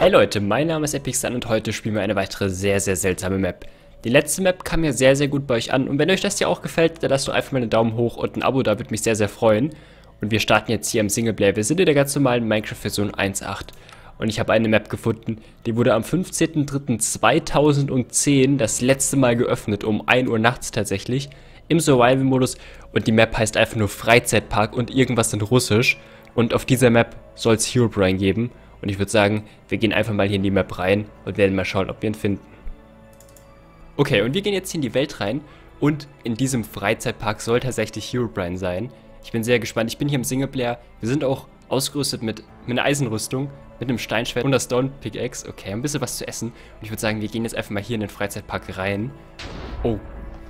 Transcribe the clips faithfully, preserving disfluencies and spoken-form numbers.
Hey Leute, mein Name ist EpicStun und heute spielen wir eine weitere sehr, sehr seltsame Map. Die letzte Map kam ja sehr, sehr gut bei euch an und wenn euch das hier auch gefällt, dann lasst doch einfach mal einen Daumen hoch und ein Abo, da würde mich sehr, sehr freuen. Und wir starten jetzt hier im Singleplayer. Wir sind in der ganz normalen Minecraft-Version eins Punkt acht und ich habe eine Map gefunden, die wurde am fünfzehnten dritten zweitausendzehn das letzte Mal geöffnet, um ein Uhr nachts tatsächlich, im Survival-Modus und die Map heißt einfach nur Freizeitpark und irgendwas in Russisch und auf dieser Map soll es Herobrine geben. Und ich würde sagen, wir gehen einfach mal hier in die Map rein und werden mal schauen, ob wir ihn finden. Okay, und wir gehen jetzt hier in die Welt rein und in diesem Freizeitpark soll tatsächlich Herobrine sein. Ich bin sehr gespannt, ich bin hier im Singleplayer. Wir sind auch ausgerüstet mit, mit einer Eisenrüstung, mit einem Steinschwert und einer Stone Pickaxe. Okay, ein bisschen was zu essen. Und ich würde sagen, wir gehen jetzt einfach mal hier in den Freizeitpark rein. Oh,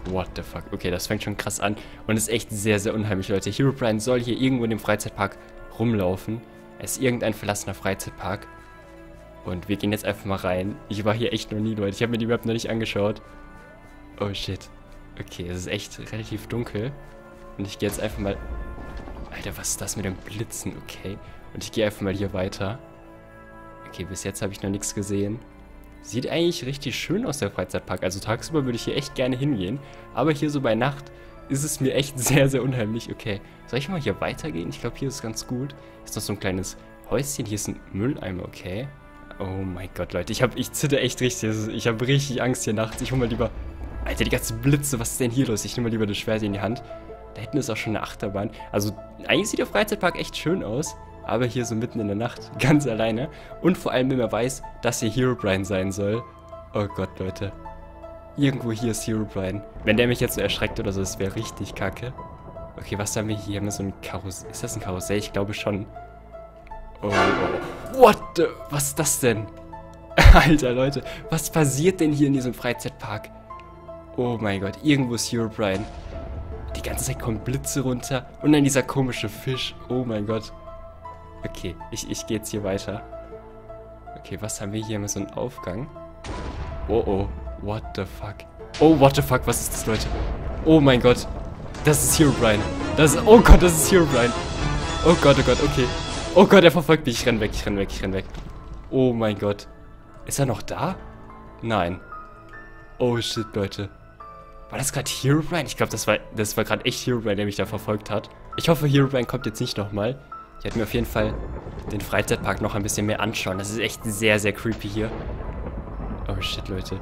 what the fuck. Okay, das fängt schon krass an und ist echt sehr, sehr unheimlich, Leute. Herobrine soll hier irgendwo in dem Freizeitpark rumlaufen. Es ist irgendein verlassener Freizeitpark. Und wir gehen jetzt einfach mal rein. Ich war hier echt noch nie, Leute. Ich habe mir die Map noch nicht angeschaut. Oh, shit. Okay, es ist echt relativ dunkel. Und ich gehe jetzt einfach mal... Alter, was ist das mit dem Blitzen? Okay. Und ich gehe einfach mal hier weiter. Okay, bis jetzt habe ich noch nichts gesehen. Sieht eigentlich richtig schön aus, der Freizeitpark. Also tagsüber würde ich hier echt gerne hingehen. Aber hier so bei Nacht... ist es mir echt sehr, sehr unheimlich. Okay, soll ich mal hier weitergehen? Ich glaube, hier ist ganz gut. Hier ist noch so ein kleines Häuschen. Hier ist ein Mülleimer, okay. Oh mein Gott, Leute. Ich, hab, ich zitter echt richtig. Ich habe richtig Angst hier nachts. Ich hole mal lieber... Alter, die ganzen Blitze. Was ist denn hier los? Ich nehme mal lieber das Schwert in die Hand. Da hinten ist auch schon eine Achterbahn. Also, eigentlich sieht der Freizeitpark echt schön aus. Aber hier so mitten in der Nacht. Ganz alleine. Und vor allem, wenn man weiß, dass hier Herobrine sein soll. Oh Gott, Leute. Irgendwo hier ist Herobrine. Wenn der mich jetzt so erschreckt oder so, das wäre richtig kacke. Okay, was haben wir hier? Haben wir so ein Karussell? Ist das ein Karussell? Ich glaube schon. Oh, oh. What the? Was ist das denn? Alter, Leute. Was passiert denn hier in diesem Freizeitpark? Oh mein Gott. Irgendwo ist Herobrine. Die ganze Zeit kommen Blitze runter. Und dann dieser komische Fisch. Oh mein Gott. Okay, ich, ich gehe jetzt hier weiter. Okay, was haben wir hier? Haben wir so einen Aufgang? Oh, oh. What the fuck? Oh, what the fuck? Was ist das, Leute? Oh mein Gott. Das ist Herobrine. Das ist... Oh Gott, das ist Herobrine. Oh Gott, oh Gott, okay. Oh Gott, er verfolgt mich. Ich renn weg, ich renn weg, ich renn weg. Oh mein Gott. Ist er noch da? Nein. Oh shit, Leute. War das gerade Herobrine? Ich glaube, das war, das war gerade echt Herobrine, der mich da verfolgt hat. Ich hoffe, Herobrine kommt jetzt nicht nochmal. Ich werde mir auf jeden Fall den Freizeitpark noch ein bisschen mehr anschauen. Das ist echt sehr, sehr creepy hier. Oh shit, Leute.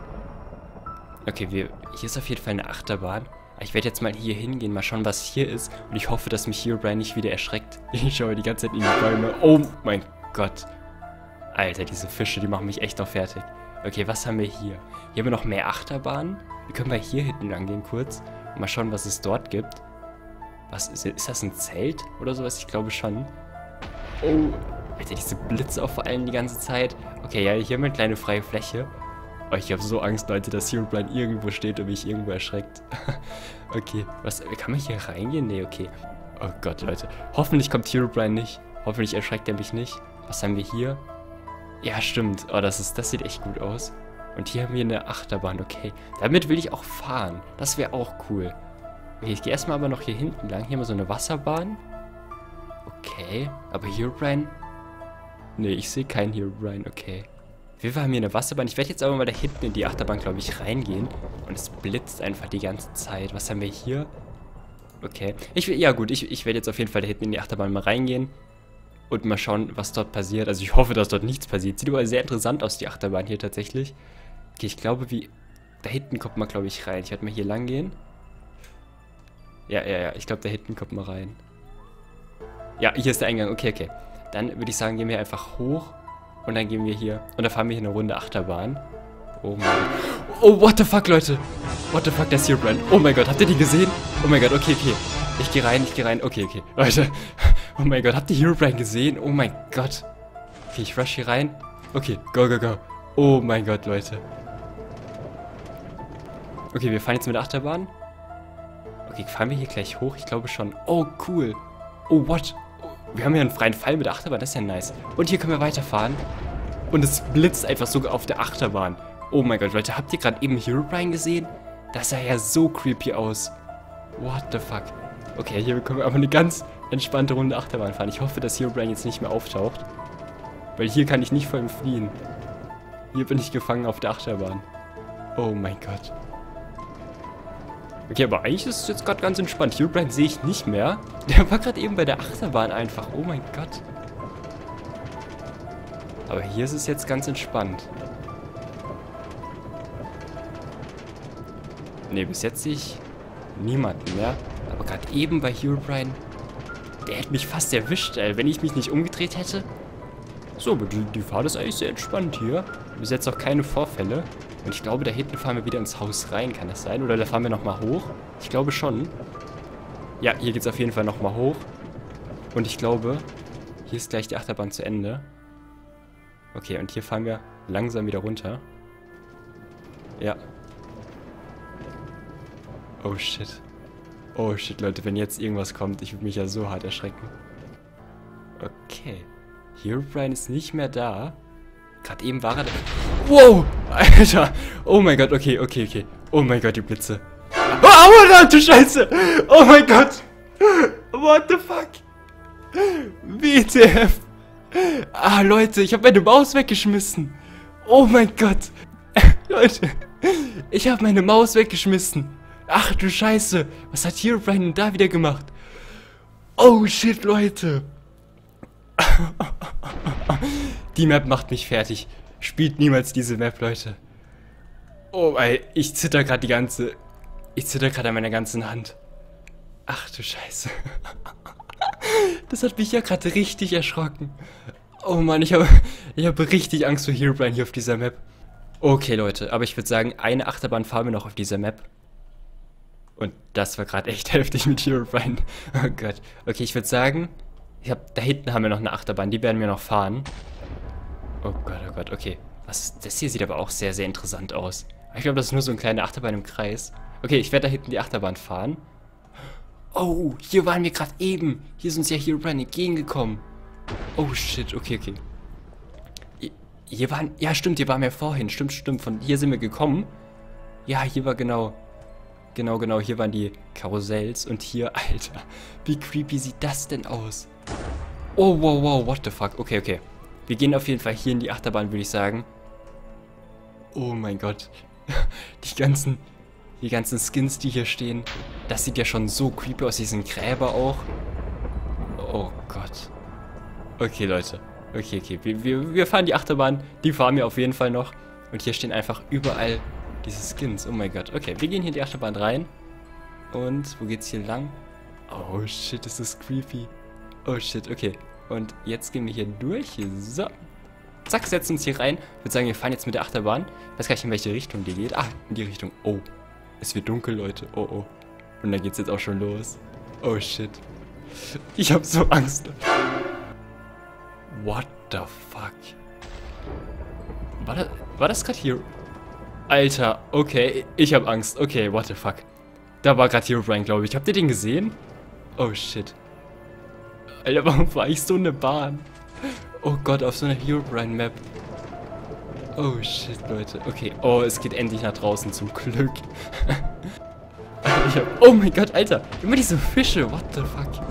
Okay, wir, hier ist auf jeden Fall eine Achterbahn. Ich werde jetzt mal hier hingehen, mal schauen, was hier ist. Und ich hoffe, dass mich Herobrine nicht wieder erschreckt. Ich schaue die ganze Zeit in die Bäume. Oh mein Gott. Alter, diese Fische, die machen mich echt noch fertig. Okay, was haben wir hier? Hier haben wir noch mehr Achterbahnen. Wir können mal hier hinten angehen kurz. Und mal schauen, was es dort gibt. Was ist, ist das ein Zelt oder sowas? Ich glaube schon. Oh, Alter, diese Blitze auch vor allem die ganze Zeit. Okay, ja, hier haben wir eine kleine freie Fläche. Oh, ich habe so Angst, Leute, dass Herobrine irgendwo steht und mich irgendwo erschreckt. Okay, was, kann man hier reingehen? Nee, okay. Oh Gott, Leute. Hoffentlich kommt Herobrine nicht. Hoffentlich erschreckt er mich nicht. Was haben wir hier? Ja, stimmt. Oh, das ist, das sieht echt gut aus. Und hier haben wir eine Achterbahn, okay. Damit will ich auch fahren. Das wäre auch cool. Okay, ich gehe erstmal aber noch hier hinten lang. Hier haben wir so eine Wasserbahn. Okay, aber Herobrine? Nee, ich sehe keinen Herobrine, okay. Wir haben hier eine Wasserbahn. Ich werde jetzt aber mal da hinten in die Achterbahn, glaube ich, reingehen. Und es blitzt einfach die ganze Zeit. Was haben wir hier? Okay. Ich, ja gut, ich, ich werde jetzt auf jeden Fall da hinten in die Achterbahn mal reingehen. Und mal schauen, was dort passiert. Also ich hoffe, dass dort nichts passiert. Sieht aber sehr interessant aus, die Achterbahn hier tatsächlich. Okay, ich glaube, wie... Da hinten kommt man, glaube ich, rein. Ich werde mal hier lang gehen. Ja, ja, ja. Ich glaube, da hinten kommt man rein. Ja, hier ist der Eingang. Okay, okay. Dann würde ich sagen, gehen wir einfach hoch. Und dann gehen wir hier. Und da fahren wir hier eine Runde Achterbahn. Oh mein Gott. Oh, what the fuck, Leute. What the fuck, der Herobrine. Oh mein Gott, habt ihr die gesehen? Oh mein Gott, okay, okay. Ich gehe rein, ich gehe rein. Okay, okay. Leute. Oh mein Gott, habt ihr Herobrine gesehen? Oh mein Gott. Okay, ich rush hier rein. Okay, go, go, go. Oh mein Gott, Leute. Okay, wir fahren jetzt mit Achterbahn. Okay, fahren wir hier gleich hoch? Ich glaube schon. Oh, cool. Oh, what? Wir haben hier einen freien Fall mit der Achterbahn, das ist ja nice. Und hier können wir weiterfahren. Und es blitzt einfach sogar auf der Achterbahn. Oh mein Gott, Leute, habt ihr gerade eben Herobrine gesehen? Das sah ja so creepy aus. What the fuck? Okay, hier können wir aber eine ganz entspannte Runde Achterbahn fahren. Ich hoffe, dass Herobrine jetzt nicht mehr auftaucht. Weil hier kann ich nicht vor ihm fliehen. Hier bin ich gefangen auf der Achterbahn. Oh mein Gott. Okay, aber eigentlich ist es jetzt gerade ganz entspannt. Herobrine sehe ich nicht mehr. Der war gerade eben bei der Achterbahn einfach. Oh mein Gott. Aber hier ist es jetzt ganz entspannt. Ne, bis jetzt sehe ich niemanden mehr. Aber gerade eben bei Herobrine, der hätte mich fast erwischt, ey, wenn ich mich nicht umgedreht hätte. So, aber die, die Fahrt ist eigentlich sehr entspannt hier. Bis jetzt auch keine Vorfälle. Und ich glaube, da hinten fahren wir wieder ins Haus rein, kann das sein? Oder da fahren wir nochmal hoch? Ich glaube schon. Ja, hier geht es auf jeden Fall nochmal hoch. Und ich glaube, hier ist gleich die Achterbahn zu Ende. Okay, und hier fahren wir langsam wieder runter. Ja. Oh shit. Oh shit, Leute, wenn jetzt irgendwas kommt, ich würde mich ja so hart erschrecken. Okay. Herobrine ist nicht mehr da. Gerade eben war er da. Wow! Alter! Oh mein Gott, okay, okay, okay. Oh mein Gott, die Blitze. Aua, du Scheiße! Oh mein Gott! What the fuck? W T F! Ah, Leute, ich habe meine Maus weggeschmissen. Oh mein Gott. Leute, ich habe meine Maus weggeschmissen. Ach du Scheiße. Was hat Herobrine da wieder gemacht? Oh shit, Leute. Die Map macht mich fertig. Spielt niemals diese Map, Leute. Oh, ey, ich zitter gerade die ganze... Ich zitter gerade an meiner ganzen Hand. Ach du Scheiße. Das hat mich ja gerade richtig erschrocken. Oh Mann, ich habe ich hab richtig Angst vor Herobrine hier auf dieser Map. Okay, Leute, aber ich würde sagen, eine Achterbahn fahren wir noch auf dieser Map. Und das war gerade echt heftig mit Herobrine. Oh Gott. Okay, ich würde sagen, ich hab, da hinten haben wir noch eine Achterbahn, die werden wir noch fahren. Oh Gott, oh Gott, okay. Was, das hier sieht aber auch sehr, sehr interessant aus. Ich glaube, das ist nur so eine kleine Achterbahn im Kreis. Okay, ich werde da hinten die Achterbahn fahren. Oh, hier waren wir gerade eben. Hier ist uns ja Herobrine entgegengekommen. Oh, shit. Okay, okay. Hier waren... Ja, stimmt, hier waren wir vorhin. Stimmt, stimmt. Von hier sind wir gekommen. Ja, hier war genau... Genau, genau. Hier waren die Karussells. Und hier... Alter, wie creepy sieht das denn aus? Oh, wow, wow. What the fuck? Okay, okay. Wir gehen auf jeden Fall hier in die Achterbahn, würde ich sagen. Oh mein Gott. Die ganzen... Die ganzen Skins, die hier stehen. Das sieht ja schon so creepy aus, diesen Gräber auch. Oh Gott. Okay, Leute. Okay, okay. Wir, wir, wir fahren die Achterbahn. Die fahren wir auf jeden Fall noch. Und hier stehen einfach überall diese Skins. Oh mein Gott. Okay, wir gehen hier in die Achterbahn rein. Und wo geht's hier lang? Oh shit, das ist creepy. Oh shit, okay. Und jetzt gehen wir hier durch. So. Zack, setzen uns hier rein. Ich würde sagen, wir fahren jetzt mit der Achterbahn. Ich weiß gar nicht, in welche Richtung die geht. Ah, in die Richtung. Oh. Es wird dunkel, Leute. Oh, oh. Und da geht's jetzt auch schon los. Oh, shit. Ich hab so Angst. What the fuck? War das, war das gerade hier? Alter, okay. Ich hab Angst. Okay, what the fuck. Da war gerade Herobrine, glaube ich. Habt ihr den gesehen? Oh, shit. Alter, warum war ich so eine Bahn? Oh Gott, auf so einer Herobrine-Map. Oh shit, Leute. Okay. Oh, es geht endlich nach draußen, zum Glück. Ich hab, oh mein Gott, Alter. Immer diese Fische. What the fuck?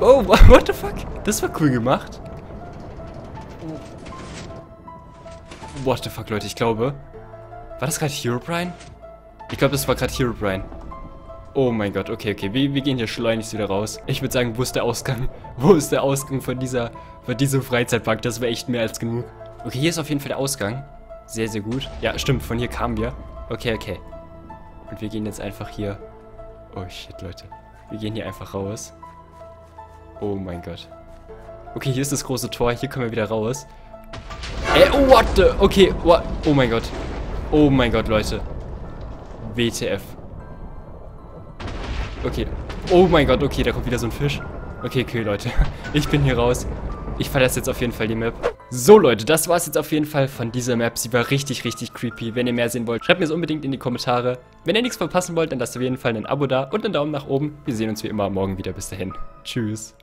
Oh, what the fuck? Das war cool gemacht. What the fuck, Leute. Ich glaube... War das gerade Herobrine? Ich glaube, das war gerade Herobrine. Oh mein Gott. Okay, okay. Wir, wir gehen hier schleunigst wieder raus. Ich würde sagen, wo ist der Ausgang? Wo ist der Ausgang von dieser... Von diesem Freizeitpark? Das wäre echt mehr als genug. Okay, hier ist auf jeden Fall der Ausgang. Sehr, sehr gut. Ja, stimmt, von hier kamen wir. Okay, okay. Und wir gehen jetzt einfach hier... Oh, shit, Leute. Wir gehen hier einfach raus. Oh, mein Gott. Okay, hier ist das große Tor. Hier kommen wir wieder raus. Ey, oh, what the... Okay, what... Oh, mein Gott. Oh, mein Gott, Leute. W T F. Okay. Oh, mein Gott, okay, da kommt wieder so ein Fisch. Okay, okay, Leute. Ich bin hier raus. Ich verlasse jetzt auf jeden Fall die Map. So, Leute, das war es jetzt auf jeden Fall von dieser Map. Sie war richtig, richtig creepy. Wenn ihr mehr sehen wollt, schreibt mir es unbedingt in die Kommentare. Wenn ihr nichts verpassen wollt, dann lasst auf jeden Fall ein Abo da und einen Daumen nach oben. Wir sehen uns wie immer morgen wieder. Bis dahin. Tschüss.